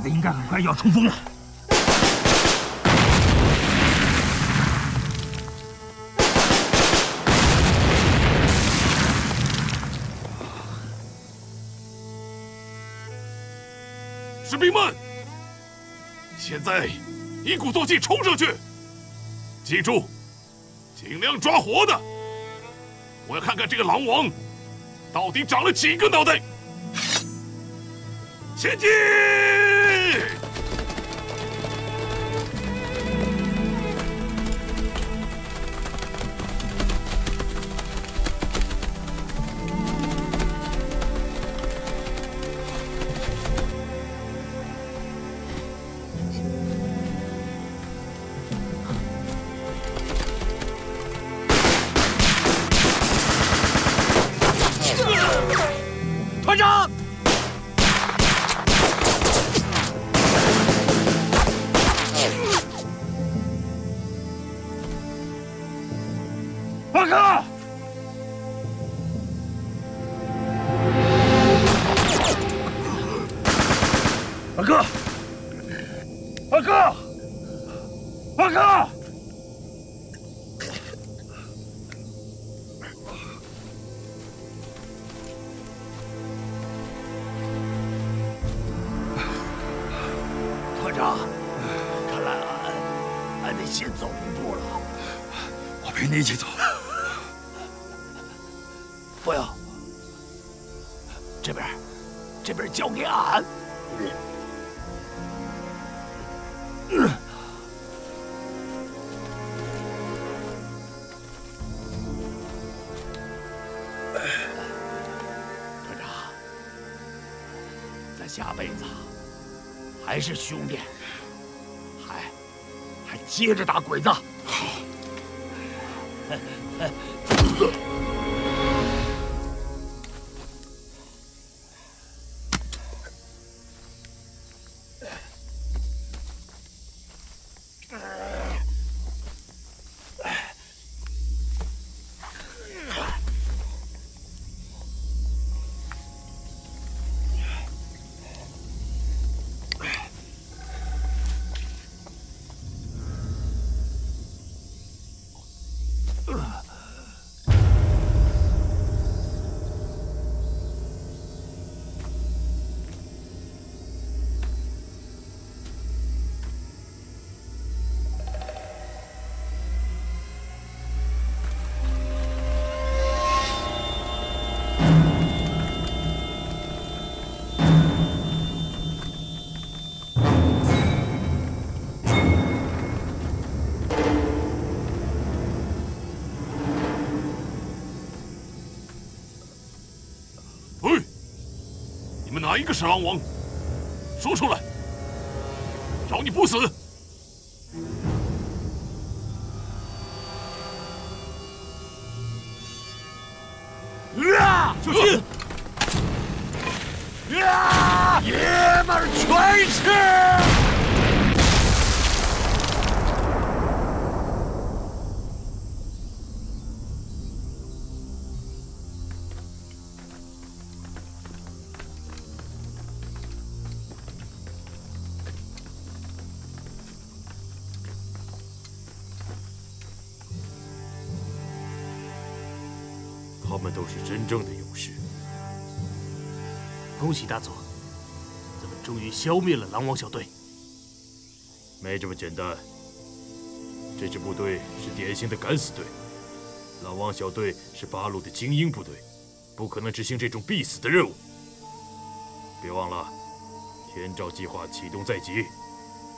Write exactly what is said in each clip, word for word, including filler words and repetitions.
鬼子应该很快要冲锋了。 士兵们，现在一鼓作气冲上去！记住，尽量抓活的。我要看看这个狼王到底长了几个脑袋。前进！一起走，不要。这边，这边交给俺。团长，咱下辈子还是兄弟，还还接着打鬼子。 哪一个是狼王？说出来，饶你不死！啊！小心！啊！爷们儿全吃！ 真正的勇士，恭喜大佐，咱们终于消灭了狼王小队。没这么简单，这支部队是典型的敢死队，狼王小队是八路的精英部队，不可能执行这种必死的任务。别忘了，天照计划启动在即，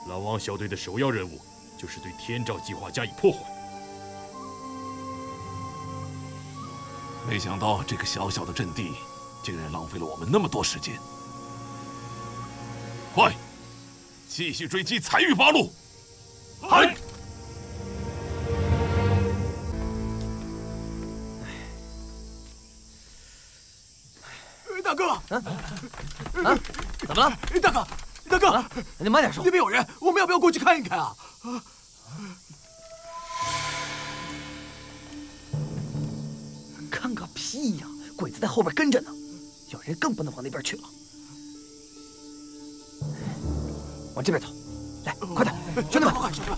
狼王小队的首要任务就是对天照计划加以破坏。 没想到这个小小的阵地，竟然浪费了我们那么多时间。快，继续追击残余八路！嗨！大哥，啊啊，怎么了？大哥，大哥，你慢点说。那边有人，我们要不要过去看一看啊？ 看个屁呀！鬼子在后边跟着呢，有人更不能往那边去了。往这边走，来，快点，兄弟们！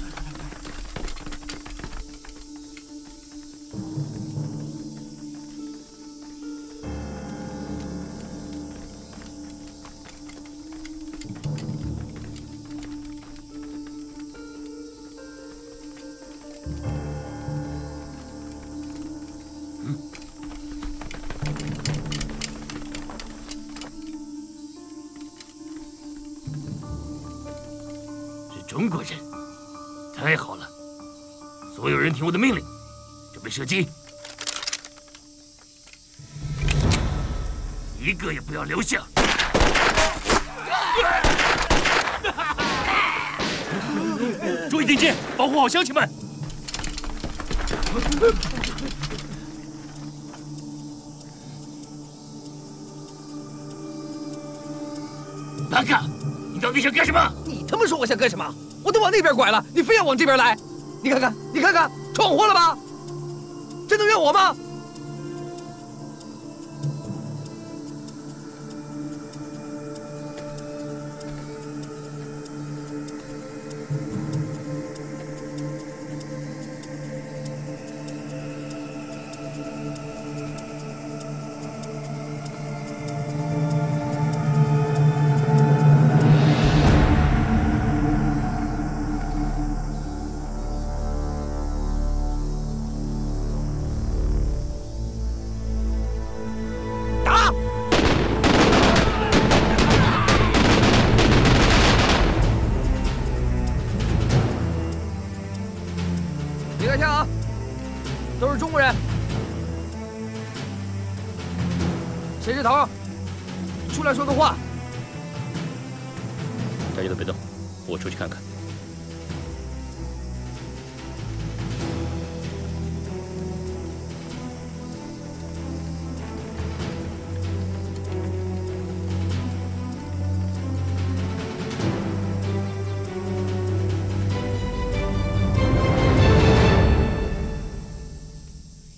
中国人，太好了！所有人听我的命令，准备射击，一个也不要留下。 注意警戒，保护好乡亲们。巴卡，你到底想干什么？ 他们说我想干什么？我都往那边拐了，你非要往这边来，你看看，你看看，闯祸了吧？这能怨我吗？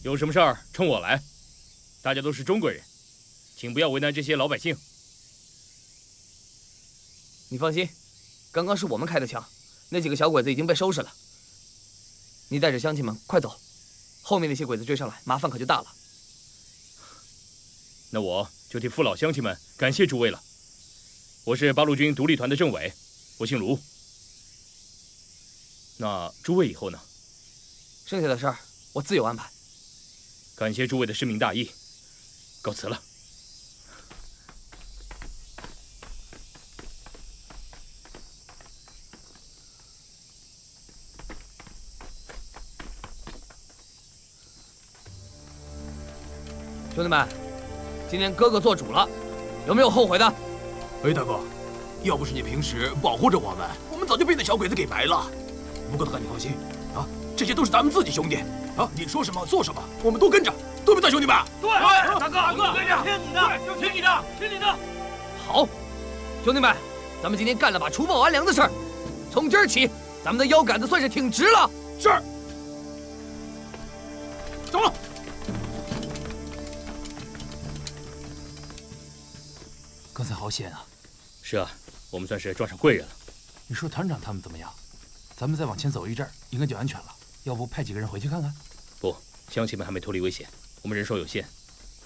有什么事儿冲我来，大家都是中国人，请不要为难这些老百姓。你放心，刚刚是我们开的枪，那几个小鬼子已经被收拾了。你带着乡亲们快走，后面那些鬼子追上来，麻烦可就大了。那我就替父老乡亲们感谢诸位了。我是八路军独立团的政委，我姓卢。那诸位以后呢？剩下的事儿我自有安排。 感谢诸位的深明大义，告辞了。兄弟们，今天哥哥做主了，有没有后悔的？哎，大哥，要不是你平时保护着我们，我们早就被那小鬼子给埋了。不过大哥，你放心啊，这些都是咱们自己兄弟。 啊！你说什么做什么，我们都跟着，对不对，兄弟们？对，大哥，大哥，听你的，就听你的，听你的。好，兄弟们，咱们今天干了把除暴安良的事儿，从今儿起，咱们的腰杆子算是挺直了。是。走了。刚才好险啊！是啊，我们算是撞上贵人了。你说团长他们怎么样？咱们再往前走一阵，应该就安全了。 要不派几个人回去看看？不，乡亲们还没脱离危险，我们人手有限，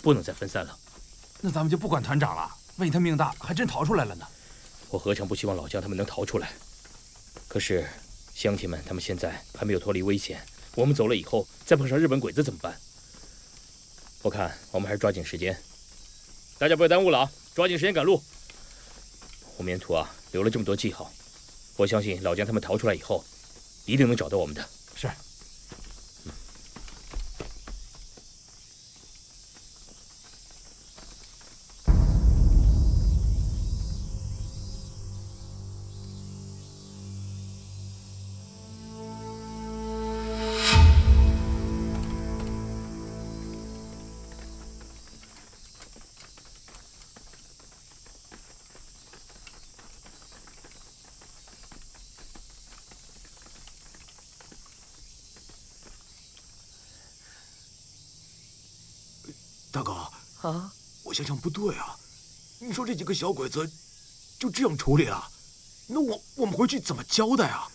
不能再分散了。那咱们就不管团长了，万一他命大，还真逃出来了呢。我何尝不希望老姜他们能逃出来？可是乡亲们他们现在还没有脱离危险，我们走了以后再碰上日本鬼子怎么办？我看我们还是抓紧时间，大家不要耽误了啊！抓紧时间赶路。我们沿途啊留了这么多记号，我相信老姜他们逃出来以后，一定能找到我们的。是。 大哥啊，我想想不对啊！你说这几个小鬼子就这样处理了？那我我们回去怎么交代啊？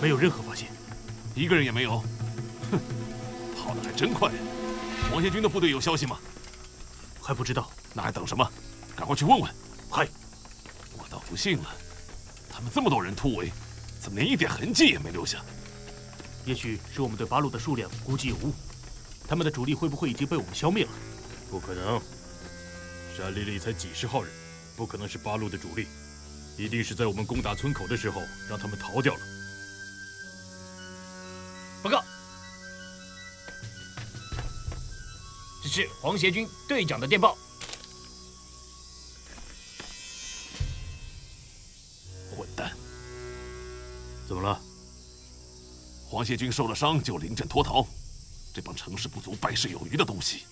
没有任何发现，一个人也没有。哼，跑得还真快。王协军的部队有消息吗？还不知道，那还等什么？赶快去问问。嗨。 我不信了，他们这么多人突围，怎么连一点痕迹也没留下？也许是我们对八路的数量估计有误，他们的主力会不会已经被我们消灭了？不可能，山丽丽才几十号人，不可能是八路的主力，一定是在我们攻打村口的时候让他们逃掉了。报告，这是黄协军队长的电报。 怎么了？黄协军受了伤就临阵脱逃，这帮成事不足败事有余的东西。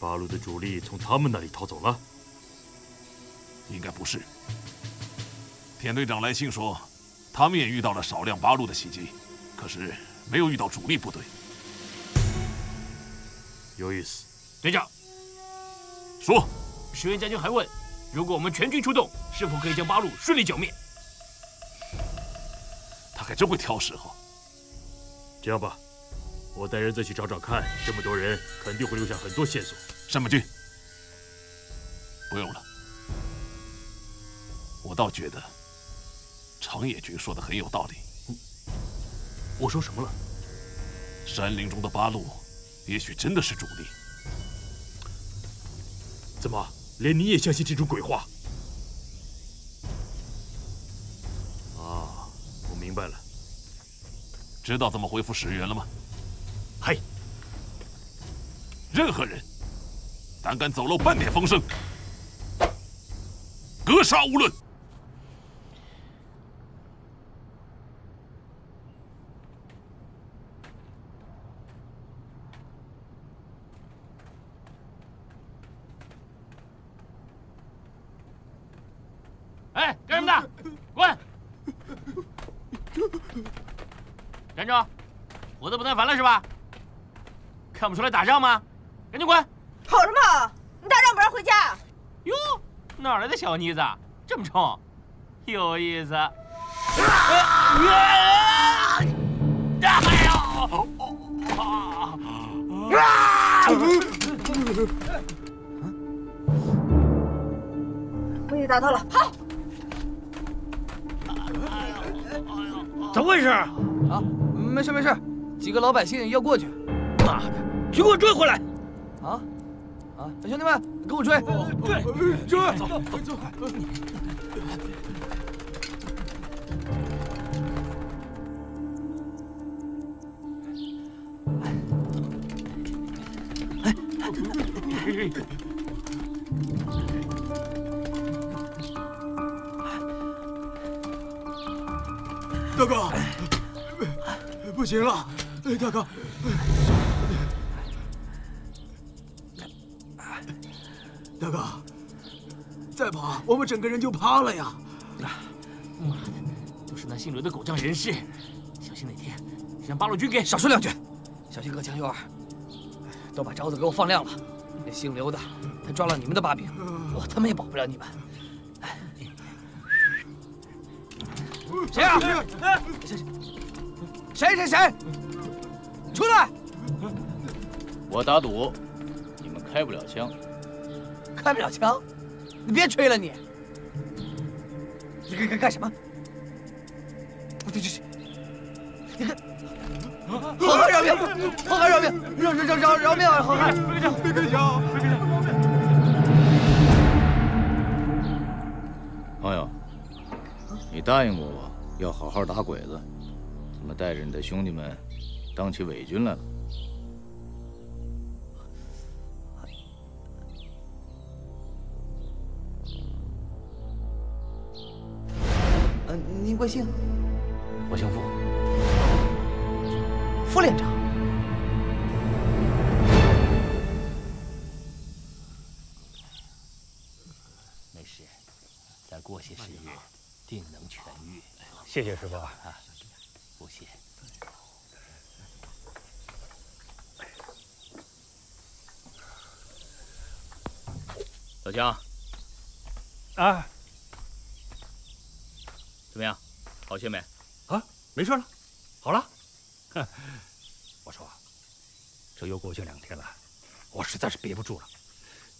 八路的主力从他们那里逃走了？应该不是。田队长来信说，他们也遇到了少量八路的袭击，可是没有遇到主力部队。有意思。队长，说。石原将军还问，如果我们全军出动，是否可以将八路顺利剿灭？ 还真会挑时候。这样吧，我带人再去找找看，这么多人肯定会留下很多线索。山本君，不用了。我倒觉得长野君说的很有道理。我说什么了？山林中的八路，也许真的是主力。怎么，连你也相信这种鬼话？ 明白了，知道怎么回复石原了吗？嘿，任何人胆敢走漏半点风声，格杀勿论。哎，干什么的？滚！ 站住！活得不耐烦了是吧？看不出来打仗吗？赶紧滚！跑什么跑？你打仗不让回家？哟，哪来的小妮子？这么冲，有意思！啊啊我也打到了，跑！ 怎么回事啊？啊，没事没事，几个老百姓要过去。妈的，去给我追回来！啊啊，兄弟们，跟我追！追追！走走！哎，大哥，不行了，大哥，大哥，再跑，我们整个人就趴了呀！妈的，都是那姓刘的狗仗人势，小心哪天让八路军给少说两句。小心各枪友儿，都把招子给我放亮了。那姓刘的，他抓了你们的把柄，我他妈也保不了你们。 谁啊？谁谁谁？出来！我打赌，你们开不了枪。开不了枪？你别吹了你！你干干干什么？我这这，你看，好汉饶命！好汉饶命！饶饶饶饶命啊！好汉！别干别干枪！别干枪！朋友。 你答应过我要好好打鬼子，怎么带着你的兄弟们当起伪军来了？呃，您贵姓？我姓傅。傅连长。没事，谢谢师傅啊，不谢。小江，啊，怎么样？好些没？啊，没事了，好了。我说，这又过去两天了，我实在是憋不住了，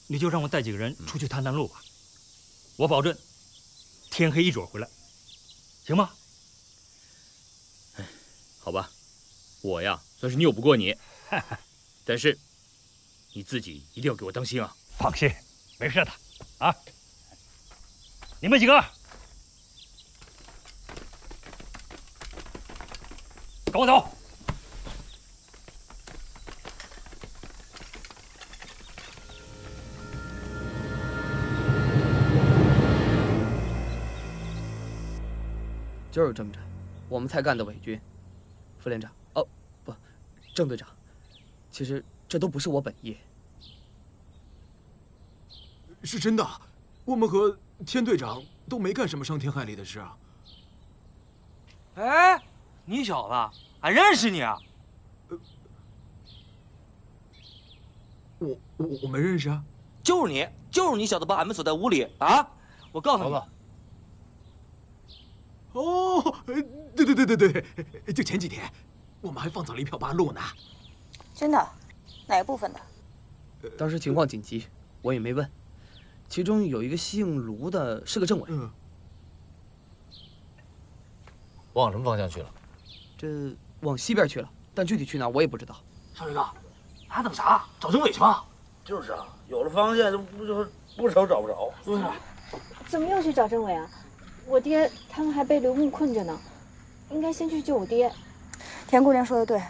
你就让我带几个人出去探探路吧，嗯、我保证，天黑一准回来。 行吗？哎，好吧，我呀算是拗不过你，但是你自己一定要给我当心啊！放心，没事的，啊！你们几个，跟我走。就是这么着，我们才干的伪军。副连长，哦，不，郑队长，其实这都不是我本意。是真的，我们和天队长都没干什么伤天害理的事啊。哎，你小子，俺认识你啊。呃、我我我没认识啊。就是你，就是你小子把俺们锁在屋里啊！我告诉你。 哦，对对对对对，就前几天，我们还放走了一票八路呢。真的？哪个部分的？当时情况紧急，我也没问。其中有一个姓卢的，是个政委。嗯。往什么方向去了？这往西边去了，但具体去哪我也不知道。少爷哥，还等啥？找政委去吧。就是啊，有了方向就不就不愁找不着。嗯。怎么又去找政委啊？ 我爹他们还被刘牧困着呢，应该先去救我爹。田姑娘说的对，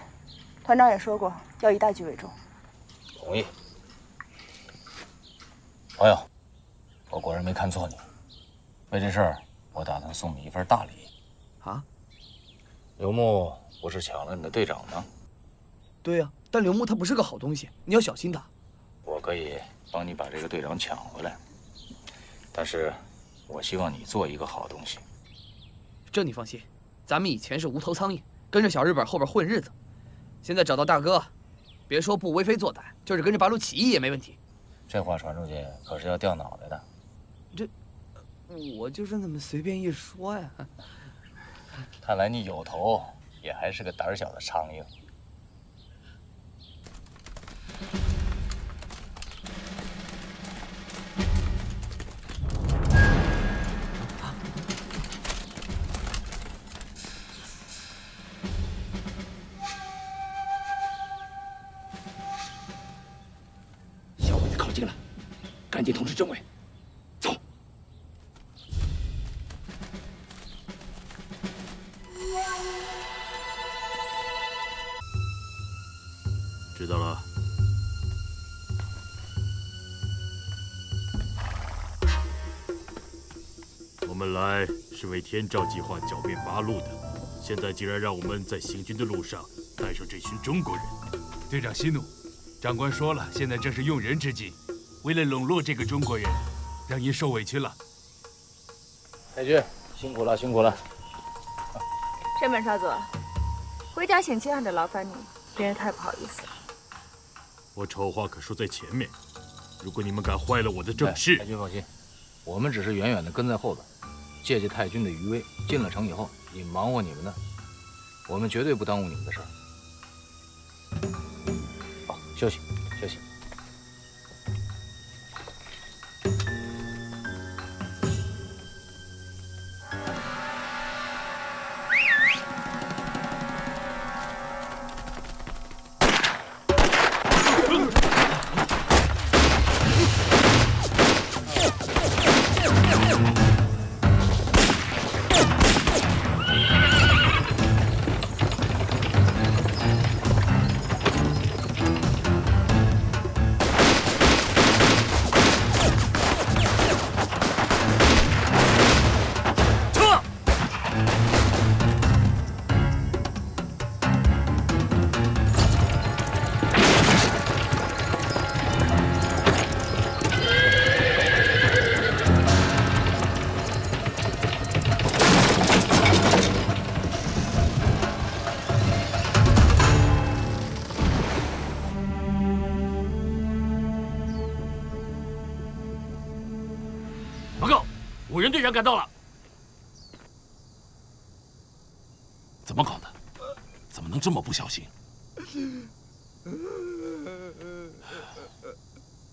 团长也说过要以大局为重。同意。朋友，我果然没看错你。为这事儿，我打算送你一份大礼。啊？刘牧不是抢了你的队长吗？对呀，但刘牧他不是个好东西，你要小心他。我可以帮你把这个队长抢回来，但是。 我希望你做一个好东西，这你放心。咱们以前是无头苍蝇，跟着小日本后边混日子，现在找到大哥，别说不为非作歹，就是跟着八路起义也没问题。这话传出去可是要掉脑袋的。这，我就是那么随便一说呀。看来你有头，也还是个胆小的苍蝇。 赶紧通知政委，走。知道了。我们来是为天照计划剿灭八路的，现在竟然让我们在行军的路上带上这群中国人。队长息怒，长官说了，现在正是用人之际。 为了笼络这个中国人，让您受委屈了。海军辛苦了，辛苦了。这本少佐，回家请期盼着劳烦你们，真是太不好意思了。我丑话可说在前面，如果你们敢坏了我的正事，海军放心，我们只是远远的跟在后边，借借太君的余威。进了城以后，你忙活你们的，我们绝对不耽误你们的事儿。好，休息，休息。长赶到了。怎么搞的？怎么能这么不小心？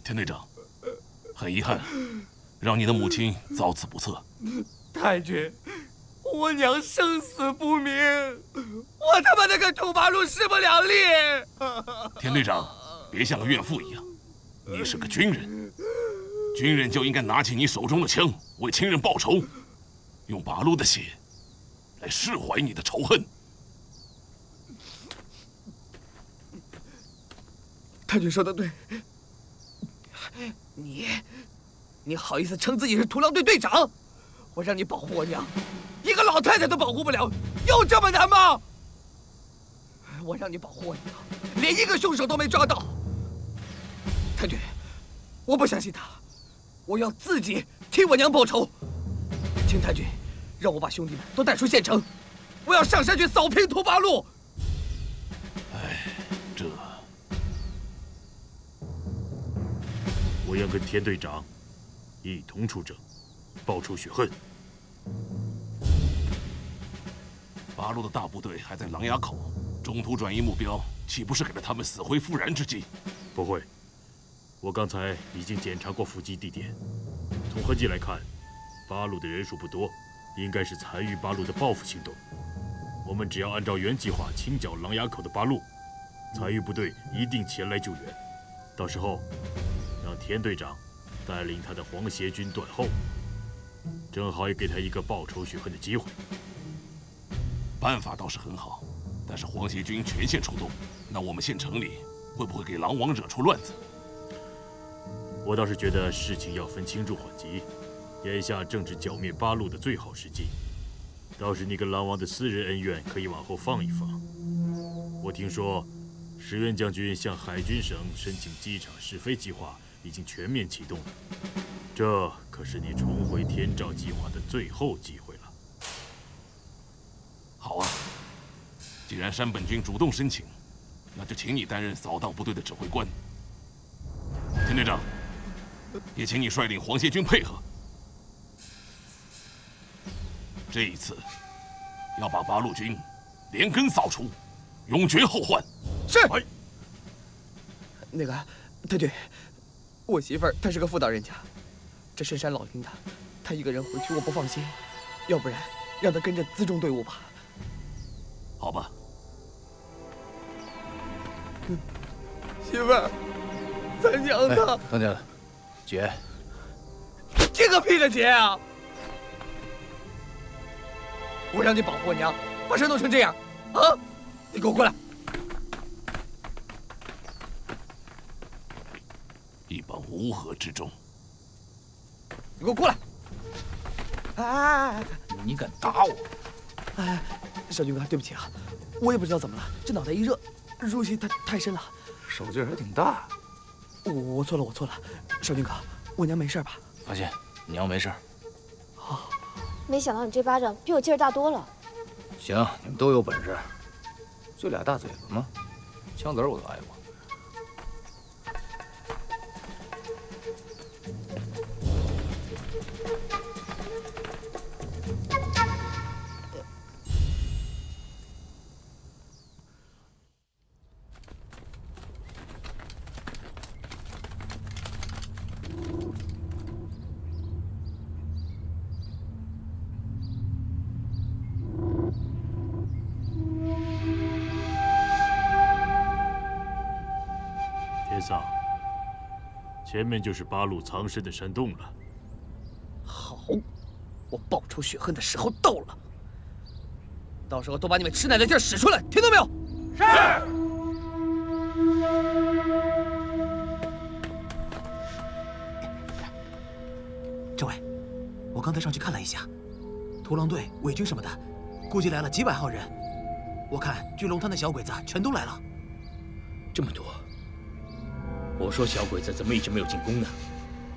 田队长，很遗憾，让你的母亲遭此不测。太君，我娘生死不明，我他妈的跟土八路势不两立。田队长，别像个怨妇一样，你是个军人。 军人就应该拿起你手中的枪，为亲人报仇，用八路的血来释怀你的仇恨。太君说的对，你，你好意思称自己是屠狼队队长？我让你保护我娘，一个老太太都保护不了，有这么难吗？我让你保护我娘，连一个凶手都没抓到。太君，我不相信他。 我要自己替我娘报仇，请太君让我把兄弟们都带出县城，我要上山去扫平土八路。哎，这我要跟田队长一同出征，报仇雪恨。八路的大部队还在狼牙口，中途转移目标，岂不是给了他们死灰复燃之机？不会。 我刚才已经检查过伏击地点，从痕迹来看，八路的人数不多，应该是残余八路的报复行动。我们只要按照原计划清剿狼牙口的八路，残余部队一定前来救援。到时候，让田队长带领他的皇协军断后，正好也给他一个报仇雪恨的机会。办法倒是很好，但是皇协军全线出动，那我们县城里会不会给狼王惹出乱子？ 我倒是觉得事情要分轻重缓急，眼下正值剿灭八路的最好时机。倒是你跟狼王的私人恩怨可以往后放一放。我听说，石原将军向海军省申请机场试飞计划已经全面启动了，这可是你重回天照计划的最后机会了。好啊，既然山本君主动申请，那就请你担任扫荡部队的指挥官，田队长。 也请你率领皇协军配合，这一次要把八路军连根扫除，永绝后患。是。哎、那个太君，我媳妇儿她是个妇道人家，这深山老林的，她一个人回去我不放心，要不然让她跟着辎重队伍吧。好吧。嗯、媳妇儿，咱娘她。当家的。 姐，这个屁的姐啊！我让你保护我娘，把事弄成这样，啊！你给我过来！一帮乌合之众！你给我过来！哎，你敢打我！哎，小军哥，对不起啊，我也不知道怎么了，这脑袋一热，入戏太太深了，手劲还挺大。 我我错了，我错了，少军哥，我娘没事吧？放心，你娘没事。好，没想到你这巴掌比我劲儿大多了。行，你们都有本事，就俩大嘴巴嘛，枪子儿我都挨过。前面就是八路藏身的山洞了。好，我报仇雪恨的时候到了。到时候都把你们吃奶的劲儿使出来，听到没有？是。政委，我刚才上去看了一下，屠狼队、伪军什么的，估计来了几百号人。我看巨龙滩的小鬼子全都来了。这么多。 我说小鬼子怎么一直没有进攻呢？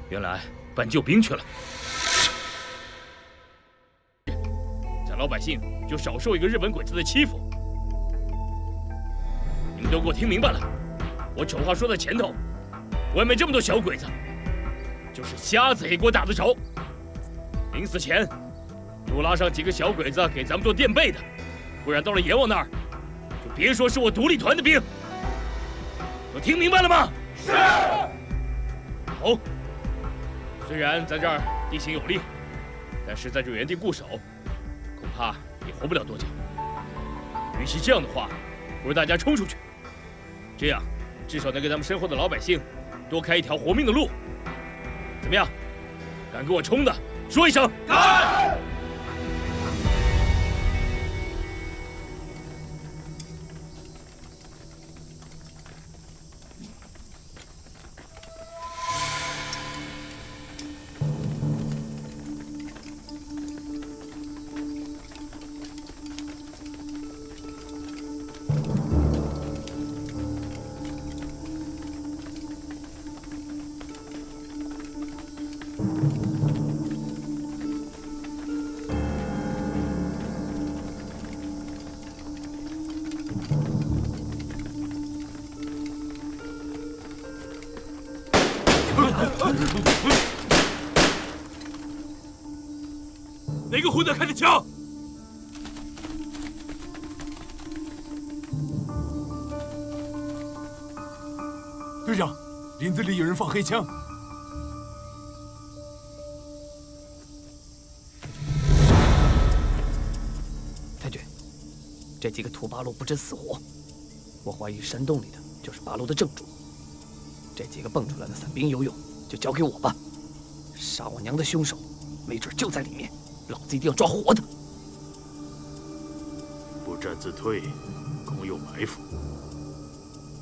原来搬救兵去了。咱老百姓就少受一个日本鬼子的欺负。你们都给我听明白了，我丑话说在前头，外面这么多小鬼子，就是瞎子也给我打得着。临死前多拉上几个小鬼子给咱们做垫背的，不然到了阎王那儿，就别说是我独立团的兵。都听明白了吗？是。好。虽然咱这儿地形有利，但是在这原地固守，恐怕也活不了多久。与其这样的话，不如大家冲出去，这样至少能给咱们身后的老百姓多开一条活命的路。怎么样？敢给我冲的，说一声！敢！ 哪个混蛋开的枪？队长，林子里有人放黑枪。 这几个土八路不知死活，我怀疑山洞里的就是八路的正主。这几个蹦出来的散兵游勇就交给我吧，杀我娘的凶手没准就在里面，老子一定要抓活的。不战自退，空有埋伏。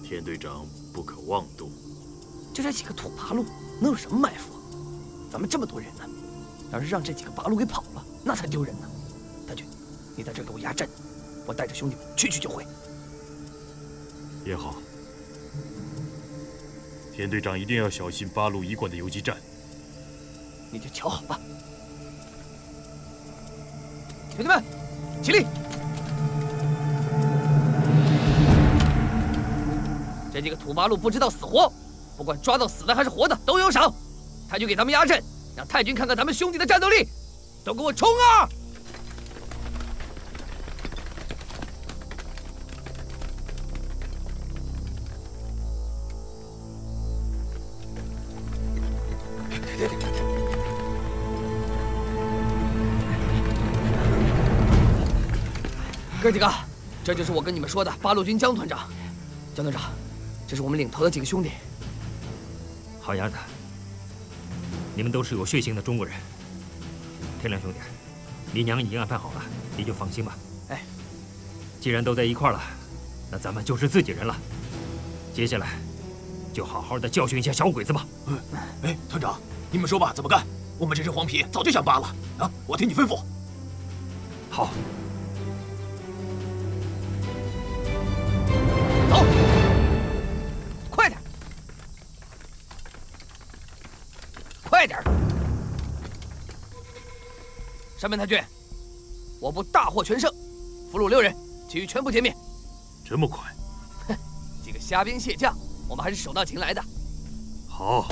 田队长不可妄动。就这几个土八路能有什么埋伏啊？咱们这么多人呢、啊，要是让这几个八路给跑了，那才丢人呢、啊。大军，你在这给我压阵。 我带着兄弟们去去就回。也好，田队长一定要小心八路一贯的游击战。你就瞧好吧。兄弟们，起立！这几个土八路不知道死活，不管抓到死的还是活的都有赏。太君给咱们压阵，让太君看看咱们兄弟的战斗力。都给我冲啊！ 哥几个，这就是我跟你们说的八路军江团长。江团长，这是我们领头的几个兄弟。好样的！你们都是有血性的中国人。天良兄弟，你娘已经安排好了，你就放心吧。哎，既然都在一块了，那咱们就是自己人了。接下来，就好好的教训一下小鬼子吧。嗯，哎，团长，你们说吧，怎么干？我们这身黄皮早就想扒了啊！我听你吩咐。好。 山本太君，我部大获全胜，俘虏六人，其余全部歼灭。这么快？哼，几个虾兵蟹将，我们还是手到擒来的。好。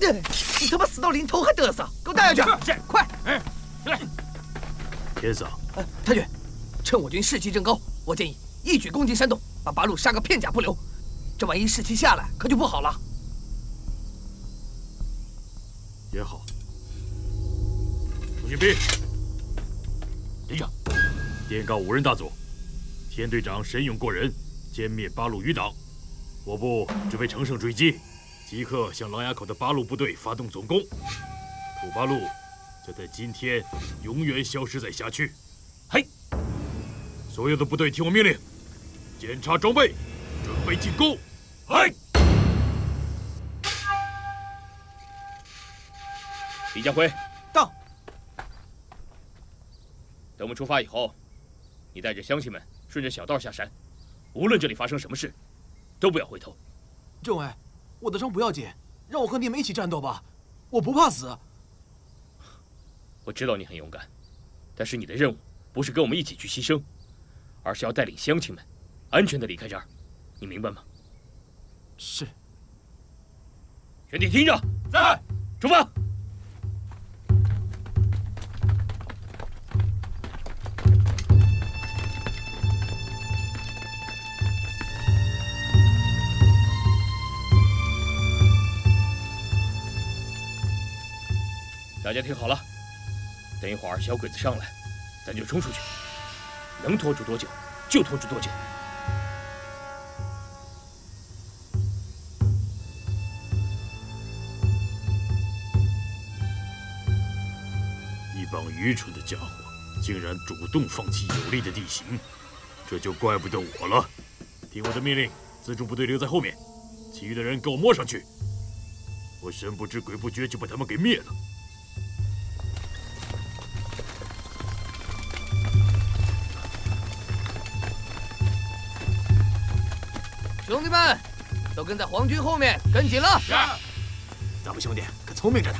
你他妈死到临头还嘚瑟，给我带下去！是，快！哎，来。天嫂，太君，趁我军士气正高，我建议一举攻进山洞，把八路杀个片甲不留。这万一士气下来，可就不好了。也好。 军兵，队长，电告五人大组，田队长神勇过人，歼灭八路余党。我部准备乘胜追击，即刻向狼牙口的八路部队发动总攻。土八路将在今天永远消失在辖区。嘿，所有的部队听我命令，检查装备，准备进攻。嘿，李家辉到。 等我们出发以后，你带着乡亲们顺着小道下山，无论这里发生什么事，都不要回头。政委，我的伤不要紧，让我和你们一起战斗吧，我不怕死。我知道你很勇敢，但是你的任务不是跟我们一起去牺牲，而是要带领乡亲们安全的离开这儿，你明白吗？是。全体听着，在，出发。大家听好了，等一会儿小鬼子上来，咱就冲出去，能拖住多久就拖住多久。 一帮愚蠢的家伙，竟然主动放弃有利的地形，这就怪不得我了。听我的命令，自重部队留在后面，其余的人给我摸上去。我神不知鬼不觉就把他们给灭了。兄弟们，都跟在皇军后面，跟紧了。是。咱们兄弟可聪明着呢。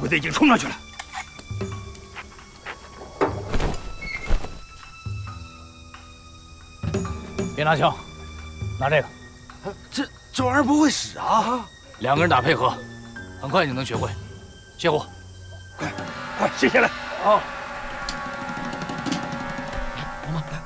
鬼子已经冲上去了，别拿枪，拿这个。这这玩意儿不会使啊！两个人打配合，很快就能学会。卸货，快快卸下来！啊！来，妈妈来。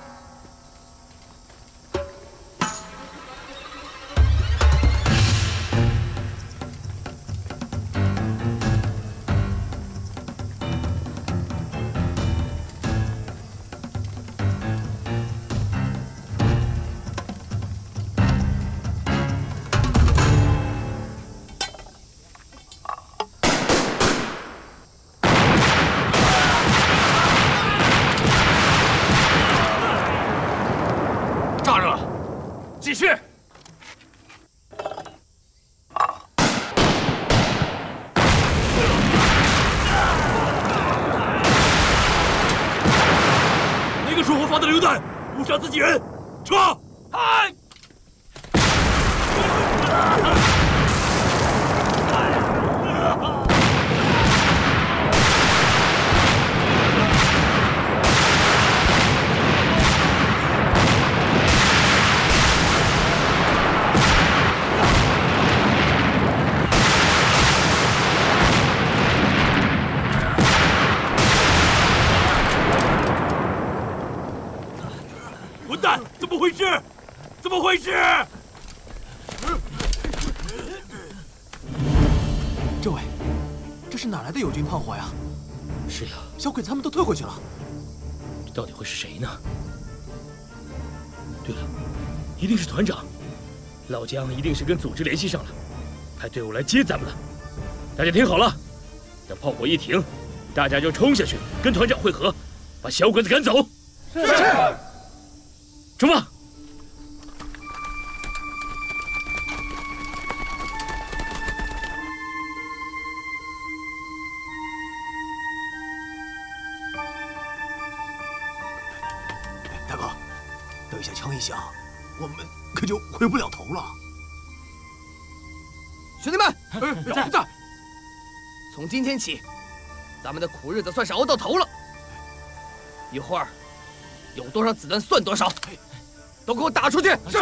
回去了，这到底会是谁呢？对了，一定是团长，老姜一定是跟组织联系上了，派队伍来接咱们了。大家听好了，等炮火一停，大家就冲下去跟团长会合，把小鬼子赶走。是，出发。 想，我们可就回不了头了。兄弟们，在在。从今天起，咱们的苦日子算是熬到头了。一会儿有多少子弹算多少，都给我打出去！是。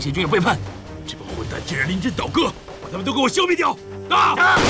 解决有背叛，这帮混蛋竟然临阵倒戈，把他们都给我消灭掉！打！打 打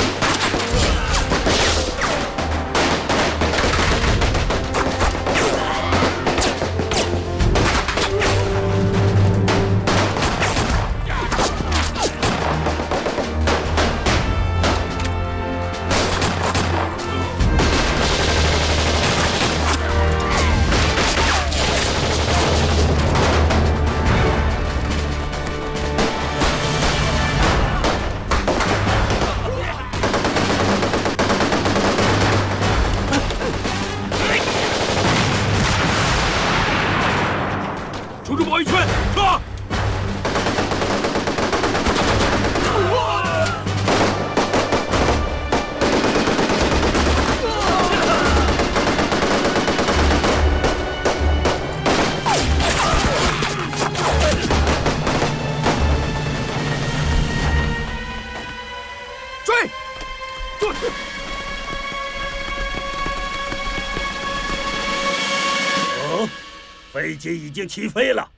飞机已经起飞了。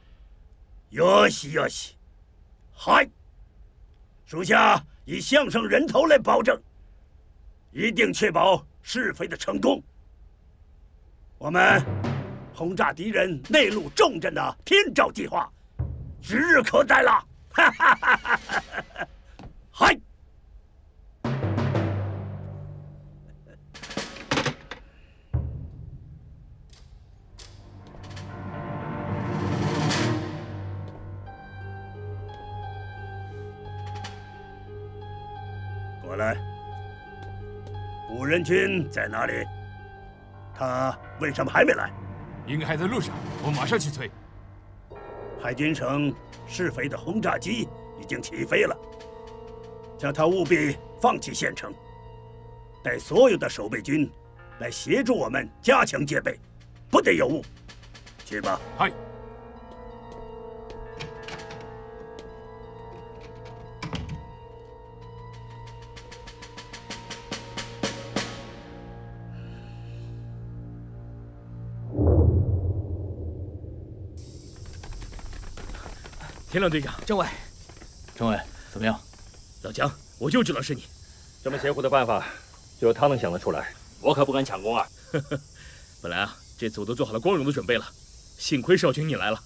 哟西哟西，嗨！属下以项上人头来保证，一定确保试飞的成功。我们轰炸敌人内陆重镇的天照计划，指日可待了。哈哈哈哈哈！嗨！ 来，五人军在哪里？他为什么还没来？应该还在路上，我马上去催。海军省试飞的轰炸机已经起飞了，叫他务必放弃县城，带所有的守备军来协助我们加强戒备，不得有误。去吧。嗨。 田亮队长，政委，政委怎么样？老蒋，我就知道是你。这么邪乎的办法，只有他能想得出来，我可不敢抢功啊！呵呵，本来啊，这次我都做好了光荣的准备了，幸亏少军你来了。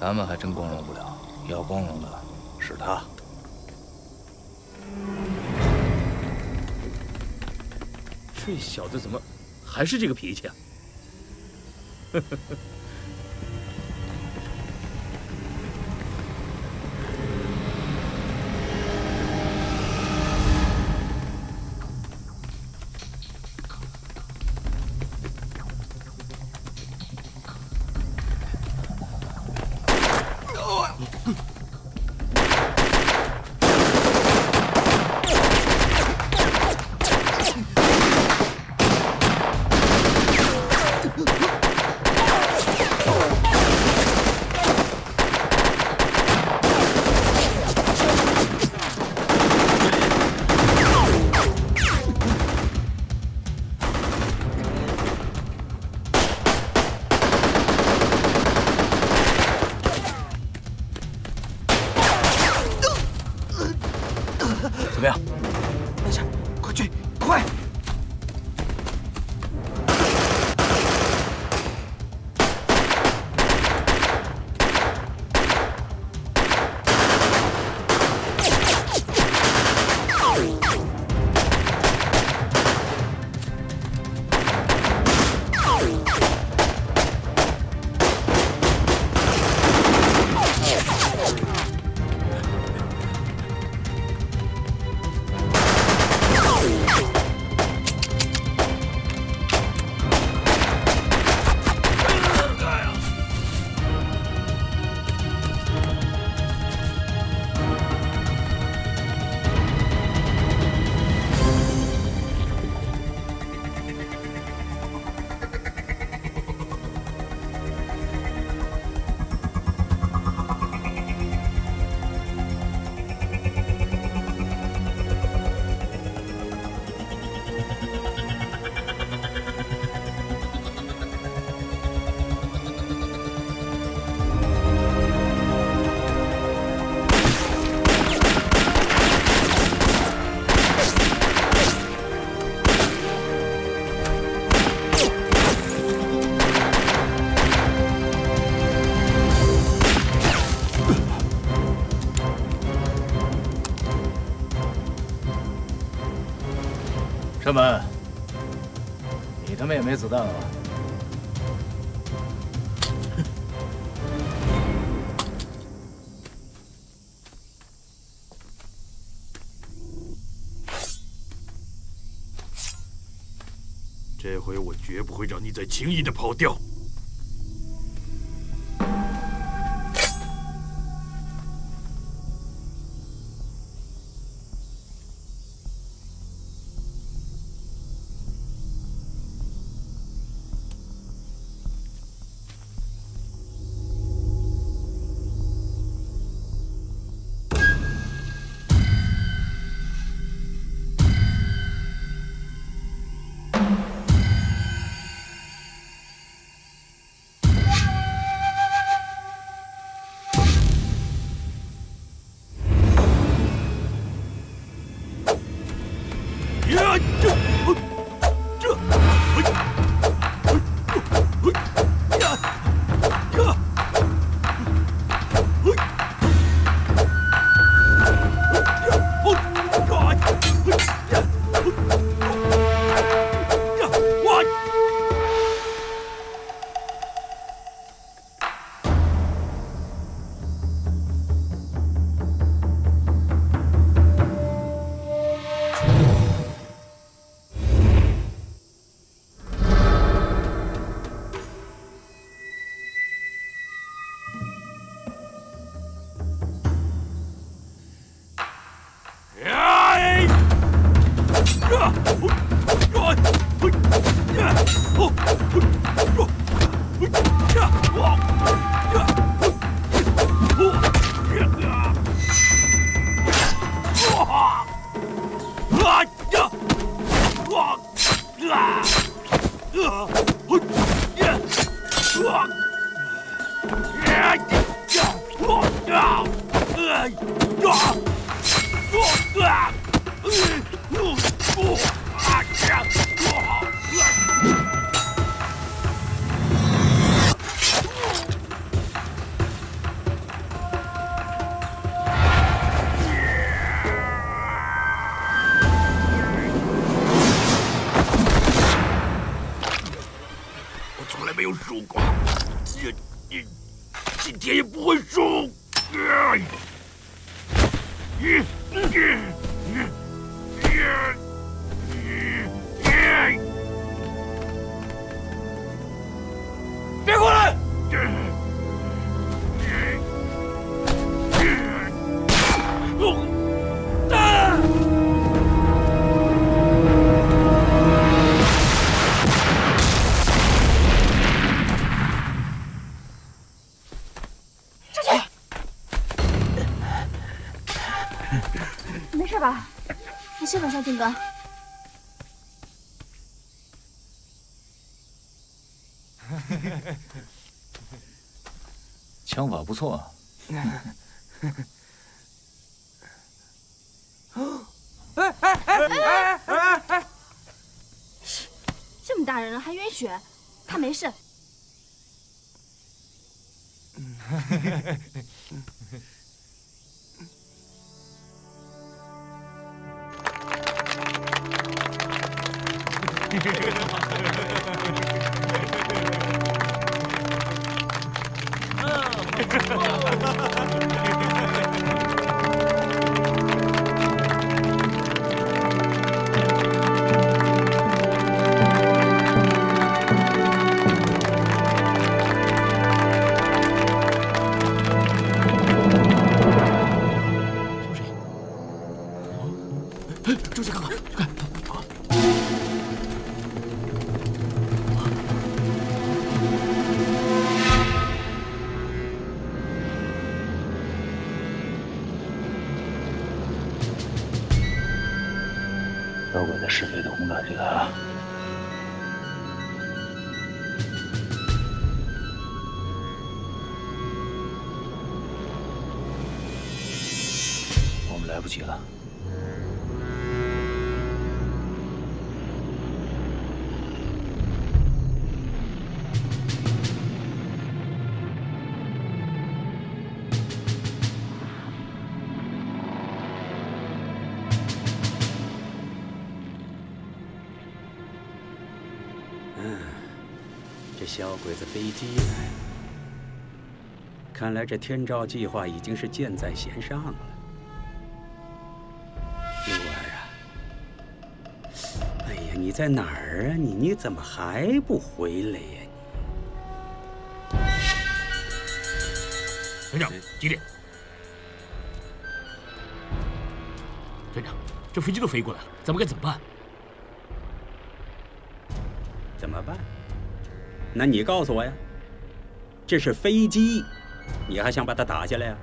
咱们还真光荣不了，要光荣的是他。 这小子怎么还是这个脾气啊？呵呵呵。哥们，你他妈也没子弹了吧？ 这回我绝不会让你再轻易的跑掉。靖哥，枪法不错啊！哎哎哎哎哎哎！这么大人了还晕血，他没事。是非的轰炸机台啊！我们来不及了。小鬼子飞机来了，看来这天照计划已经是箭在弦上了。六儿啊，哎呀，你在哪儿啊？你你怎么还不回来呀？你，团长几点？团长，这飞机都飞过来了，咱们该怎么办？怎么办？ 那你告诉我呀，这是飞机，你还想把它打下来呀？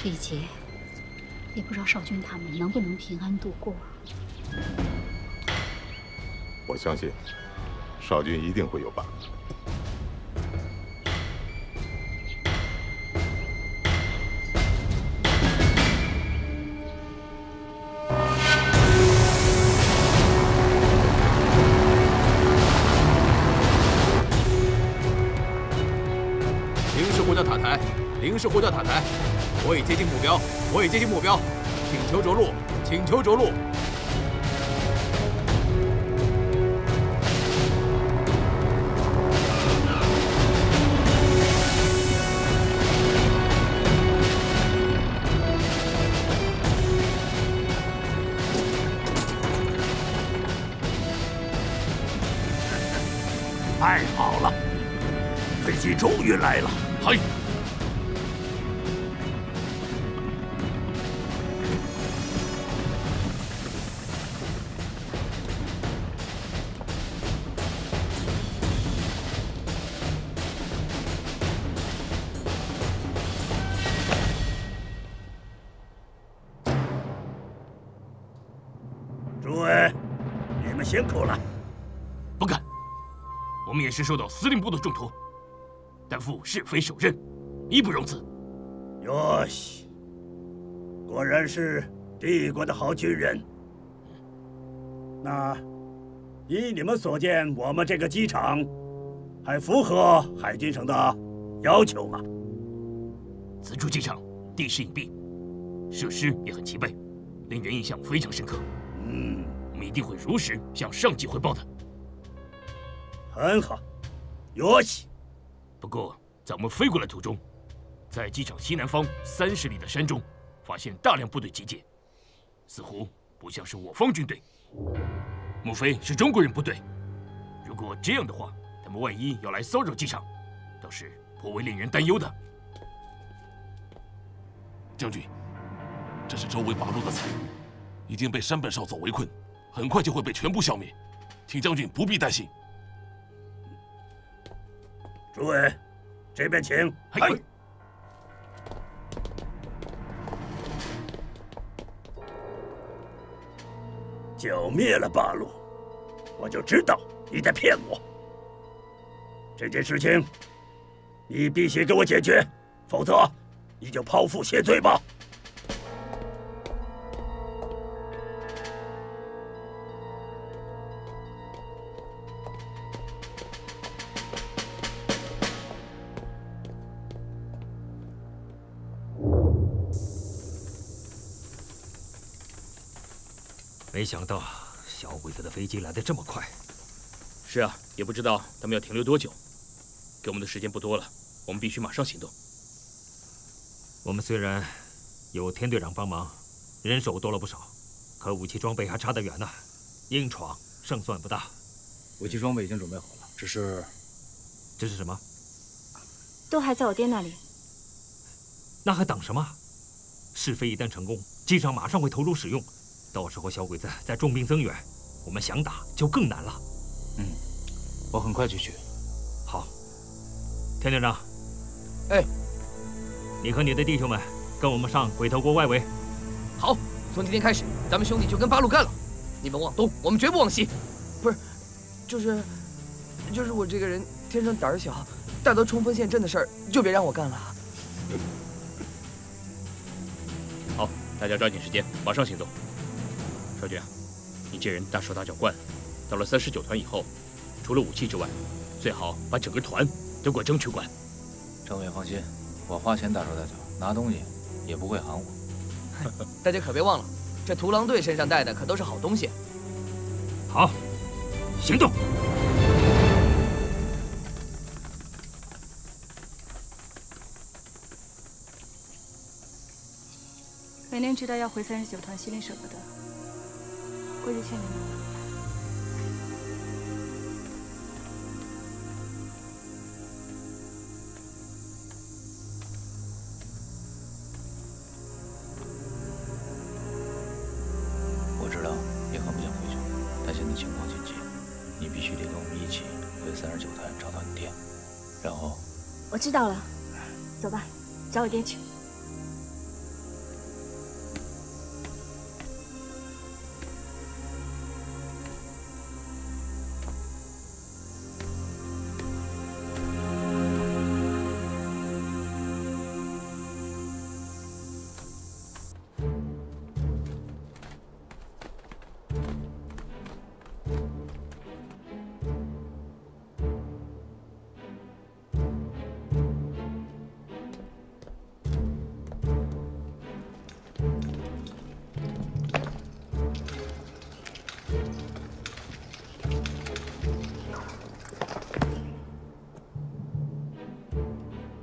这一劫。 也不知道少君他们能不能平安度过。我相信，少君一定会有办法。零式呼叫塔台，零式呼叫塔台。 我已接近目标，我已接近目标，请求着陆，请求着陆。诸位，你们辛苦了。不敢，我们也是受到司令部的重托，担负是非首任，义不容辞。哟西，果然是帝国的好军人。那，依你们所见，我们这个机场还符合海军省的要求吗？此处机场地势隐蔽，设施也很齐备，令人印象非常深刻。嗯，我们一定会如实向上级汇报的。很好，よし。不过，在我们飞过来途中，在机场西南方三十里的山中，发现大量部队集结，似乎不像是我方军队。莫非是中国人部队？如果这样的话，他们万一要来骚扰机场，倒是颇为令人担忧的。将军，这是周围八路的财物，已经被山本少佐围困，很快就会被全部消灭，请将军不必担心。诸位，这边请。嗨。剿灭了八路，我就知道你在骗我。这件事情，你必须给我解决，否则你就剖腹谢罪吧。没想到小鬼子的飞机来得这么快。是啊，也不知道他们要停留多久。给我们的时间不多了，我们必须马上行动。我们虽然有田队长帮忙，人手多了不少，可武器装备还差得远呢，硬闯胜算不大。武器装备已经准备好了，只是……这是什么？都还在我爹那里。那还等什么？试飞一旦成功，机场马上会投入使用。到时候小鬼子再重兵增援，我们想打就更难了。嗯，我很快就去。好，田队长，哎，你和你的弟兄们跟我们上鬼头国外围。好，从今天开始，咱们兄弟就跟八路干了。你们往东，我们绝不往西。不是，就是，就是我这个人天生胆儿小，大到冲锋陷阵的事儿就别让我干了。好，大家抓紧时间，马上行动。少军，你这人大手大脚惯了，到了三十九团以后，除了武器之外，最好把整个团都给我争取过来。政委放心，我花钱大手大脚，拿东西也不会喊我。大家可别忘了，这屠狼队身上带的可都是好东西。好，行动！每年知道要回三十九团，心里舍不得。估计欠你们了。我知道你很不想回去，但现在情况紧急，你必须得跟我们一起回三十九团找到你爹，然后……我知道了，走吧，找我爹去。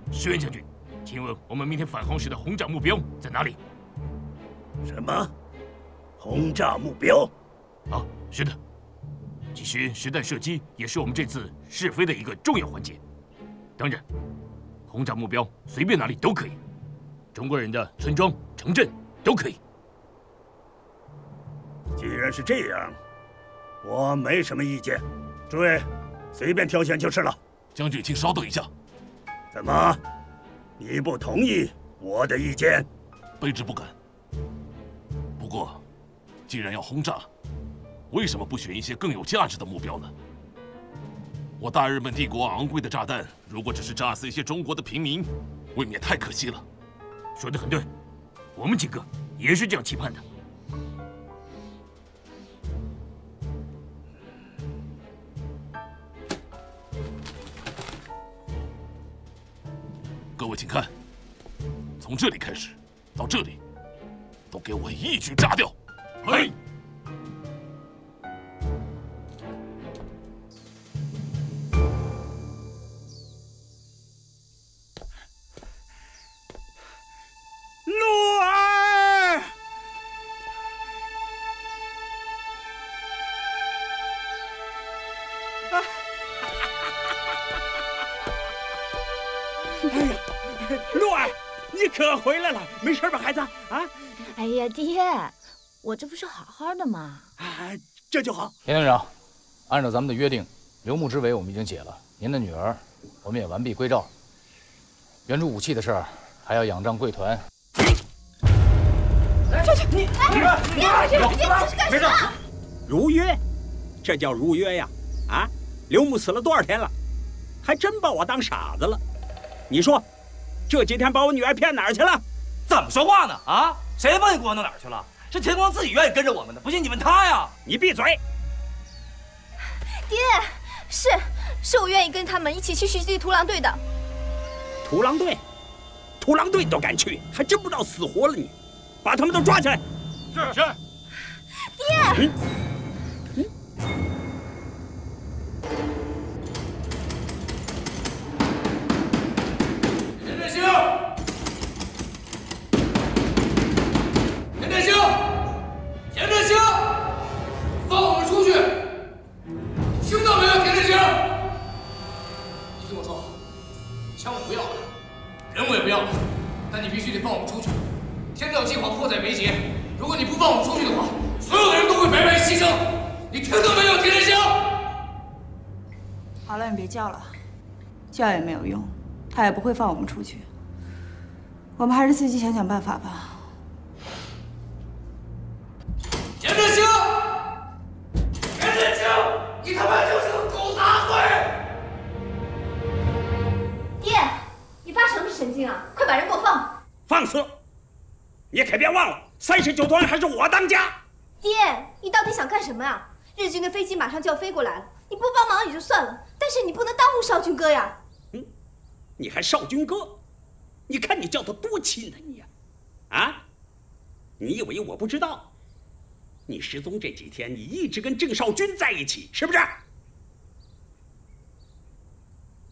石原将军，请问我们明天返航时的轰炸目标在哪里？什么？轰炸目标？啊，是的。其实实弹射击也是我们这次试飞的一个重要环节。当然，轰炸目标随便哪里都可以，中国人的村庄、城镇都可以。既然是这样，我没什么意见。诸位，随便挑选就是了。将军，请稍等一下。怎么，你不同意我的意见？卑职不敢。不过，既然要轰炸，为什么不选一些更有价值的目标呢？我大日本帝国昂贵的炸弹，如果只是炸死一些中国的平民，未免太可惜了。说得很对，我们几个也是这样期盼的。各位请看，从这里开始，到这里，都给我一举炸掉！嘿。 回来了，没事吧，孩子？啊！哎呀，爹，我这不是好好的吗？啊，这就好。田队长，按照咱们的约定，刘牧之围我们已经解了，您的女儿我们也完璧归赵。援助武器的事儿，还要仰仗贵团。这是你，你们，你们，你们这是干什么？如约，这叫如约呀！啊，刘牧死了多少天了？还真把我当傻子了。你说。 这几天把我女儿骗哪儿去了？怎么说话呢？啊，谁把你姑娘弄哪儿去了？是田光自己愿意跟着我们的，不信你问他呀！你闭嘴！爹，是是我愿意跟他们一起去袭击土狼队的。土狼队，土狼队你都敢去，还真不知道死活了你！把他们都抓起来！是是。爹。嗯 田振兴，田振兴，放我们出去！听到没有，田振兴？你听我说，枪我不要了，人我也不要了，但你必须得放我们出去。天道计划迫在眉睫，如果你不放我们出去的话，所有的人都会白白牺牲。你听到没有，田振兴？好了，你别叫了，叫也没有用，他也不会放我们出去。 我们还是自己想想办法吧。田振兴，田振兴，你他妈就是个狗杂碎！爹，你发什么神经啊？快把人给我放！放肆！你可别忘了，三十九团还是我当家。爹，你到底想干什么啊？日军的飞机马上就要飞过来了，你不帮忙也就算了，但是你不能耽误少军哥呀。嗯，你还少军哥？ 你看你叫他多气呢你呀，啊！你以为我不知道？你失踪这几天，你一直跟郑少君在一起，是不是？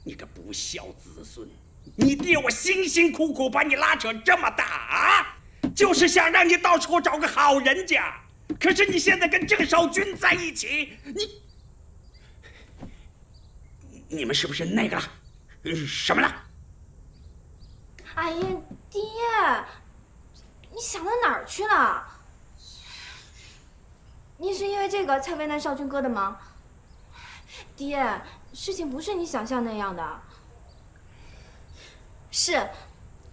你个不孝子孙！你爹我辛辛苦苦把你拉扯这么大啊，就是想让你到时候找个好人家。可是你现在跟郑少君在一起，你你们是不是那个了？什么了？ 哎呀，爹，你想到哪儿去了？你是因为这个才为难少君哥的吗？爹，事情不是你想象那样的。是，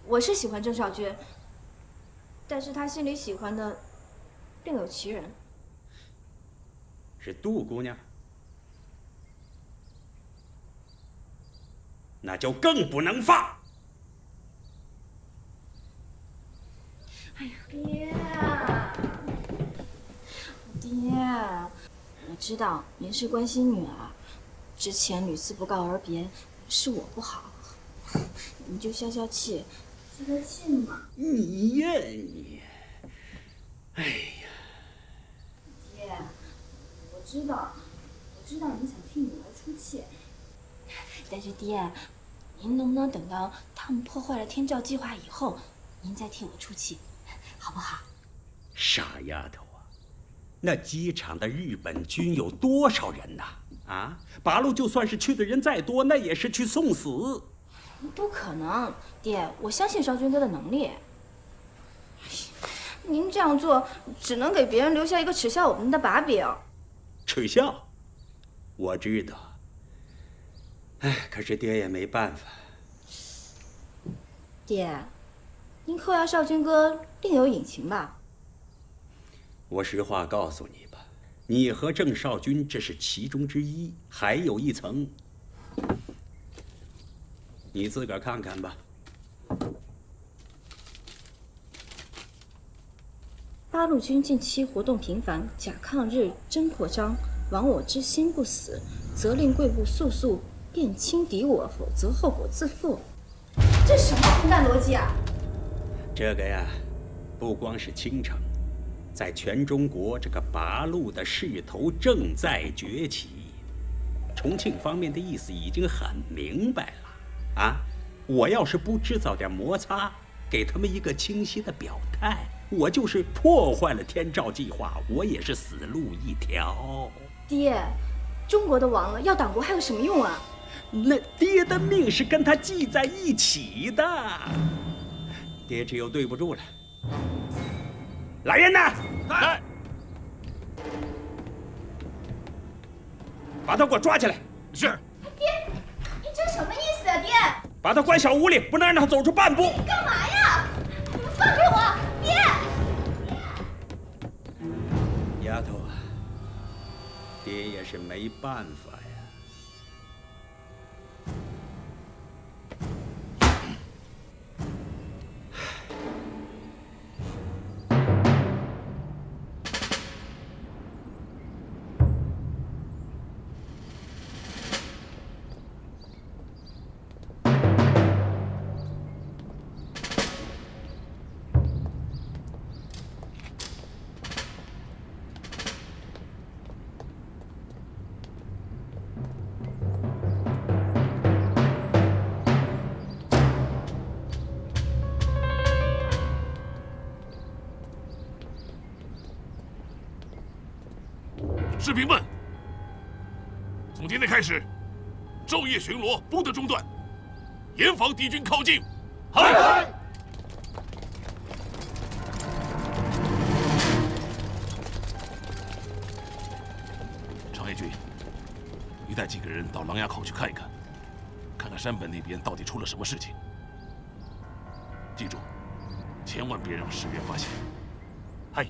我是喜欢郑少君，但是他心里喜欢的另有其人。是杜姑娘，那就更不能放。 哎呀，爹，爹，我知道您是关心女儿，之前屡次不告而别，是我不好，你就消消气，自个气嘛。你呀你，哎呀，爹，我知道，我知道你想替女儿出气，但是爹，您能不能等到他们破坏了天照计划以后，您再替我出气？ 好不好？傻丫头啊，那机场的日本军有多少人呐？啊，八路就算是去的人再多，那也是去送死。不可能，爹，我相信少军哥的能力。您这样做，只能给别人留下一个耻笑我们的把柄。耻笑？我知道。哎，可是爹也没办法。爹。 您扣押少君哥另有隐情吧？我实话告诉你吧，你和郑少君这是其中之一，还有一层，你自个儿看看吧。八路军近期活动频繁，假抗日，真扩张，亡我之心不死，责令贵部速速辨清敌我，否则后果自负。这什么混蛋逻辑啊！这个呀，不光是清朝。 在全中国，这个八路的势头正在崛起。重庆方面的意思已经很明白了啊！我要是不制造点摩擦，给他们一个清晰的表态，我就是破坏了天照计划，我也是死路一条。爹，中国都亡了，要党国还有什么用啊？那爹的命是跟他系在一起的，爹只有对不住了。 来人呐！来，把他给我抓起来！是。爹，你这什么意思啊，爹？把他关小屋里，不能让他走出半步。你干嘛呀？你们放开我，爹！丫头啊，爹也是没办法呀。士兵们，从今天开始，昼夜巡逻不得中断，严防敌军靠近。嗨！常黑军，你带几个人到狼牙口去看一看，看看山本那边到底出了什么事情。记住，千万别让石原发现。嗨！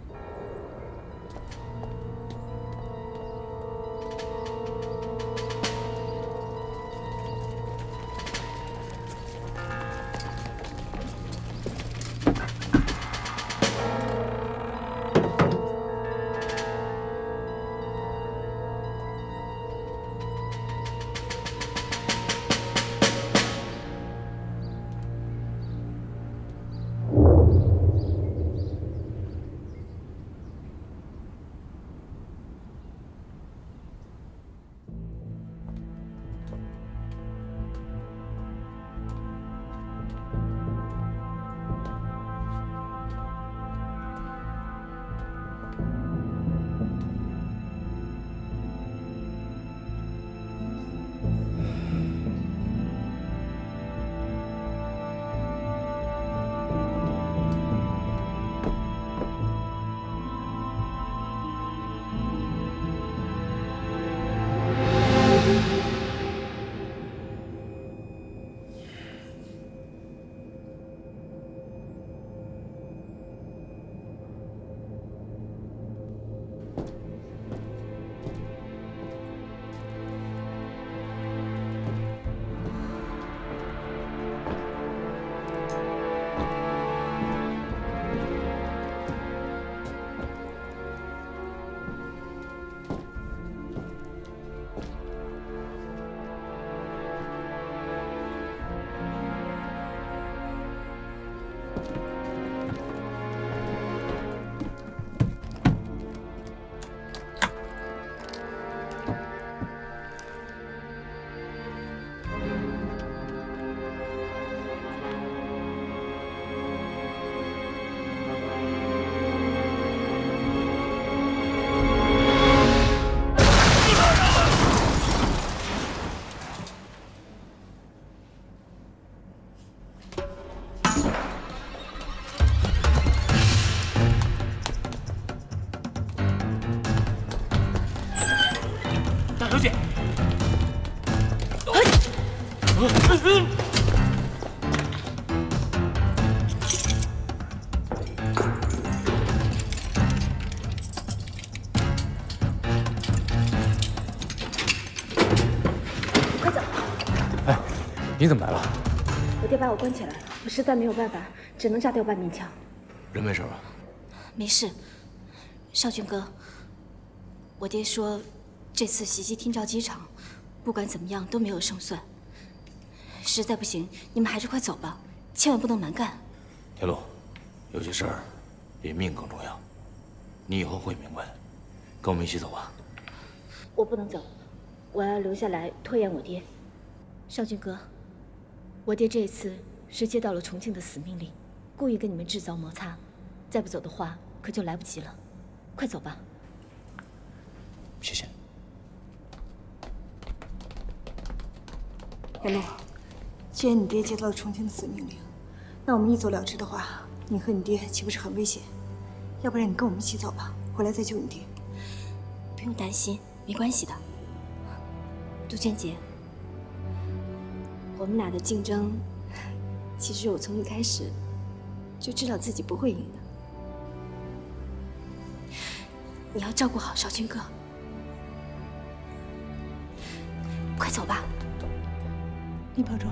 你怎么来了？我爹把我关起来了，我实在没有办法，只能炸掉半面墙。人没事吧？没事，少君哥，我爹说，这次袭击天照机场，不管怎么样都没有胜算。实在不行，你们还是快走吧，千万不能蛮干。铁路，有些事儿比命更重要，你以后会明白的。跟我们一起走吧。我不能走，我要留下来拖延我爹。少君哥。 我爹这一次是接到了重庆的死命令，故意跟你们制造摩擦，再不走的话可就来不及了，快走吧。谢谢。野鹿，既然你爹接到了重庆的死命令，那我们一走了之的话，你和你爹岂不是很危险？要不然你跟我们一起走吧，回来再救你爹。不用担心，没关系的。杜鹃姐。 我们俩的竞争，其实我从一开始就知道自己不会赢的。你要照顾好少君哥，快走吧，你保重。